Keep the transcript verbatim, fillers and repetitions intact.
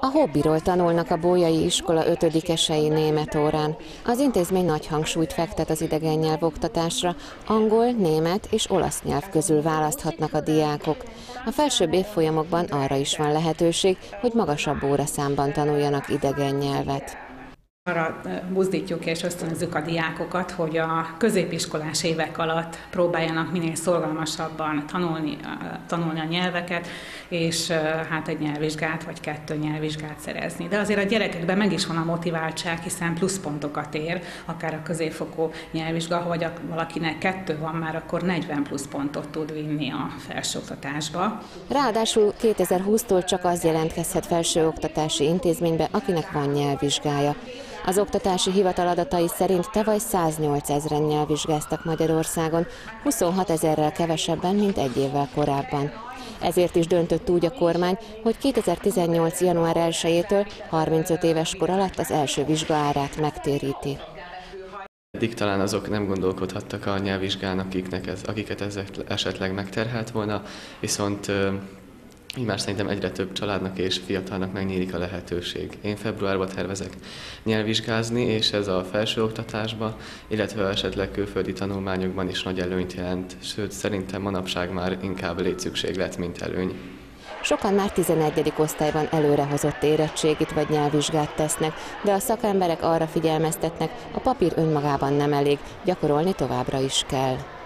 A hobbiról tanulnak a Bólyai Iskola ötödikesei német órán. Az intézmény nagy hangsúlyt fektet az idegen nyelvoktatásra, angol, német és olasz nyelv közül választhatnak a diákok. A felsőbb évfolyamokban arra is van lehetőség, hogy magasabb óraszámban tanuljanak idegen nyelvet. Arra buzdítjuk és ösztönözzük a diákokat, hogy a középiskolás évek alatt próbáljanak minél szorgalmasabban tanulni, tanulni a nyelveket, és hát egy nyelvvizsgát vagy kettő nyelvvizsgát szerezni. De azért a gyerekekben meg is van a motiváltság, hiszen pluszpontokat ér, akár a középfokú nyelvvizsga, ha vagy valakinek kettő van már, akkor negyven pluszpontot tud vinni a felsőoktatásba. Ráadásul kétezer-húsztól csak az jelentkezhet felsőoktatási intézménybe, akinek van nyelvvizsgája. Az oktatási hivatal adatai szerint tavaly száznyolcezren nyelvvizsgáztak Magyarországon, huszonhatezerrel kevesebben, mint egy évvel korábban. Ezért is döntött úgy a kormány, hogy kétezer-tizennyolc január elsejétől harmincöt éves kor alatt az első vizsga árát megtéríti. Eddig talán azok nem gondolkodhattak a nyelvvizsgán, akiknek ez, akiket ez esetleg megterhelt volna, viszont így már szerintem egyre több családnak és fiatalnak megnyílik a lehetőség. Én februárban tervezek nyelvvizsgázni, és ez a felsőoktatásban, illetve esetleg külföldi tanulmányokban is nagy előnyt jelent, sőt szerintem manapság már inkább létszükség lett, mint előny. Sokan már tizenegyedik osztályban előrehozott érettségit vagy nyelvvizsgát tesznek, de a szakemberek arra figyelmeztetnek, a papír önmagában nem elég, gyakorolni továbbra is kell.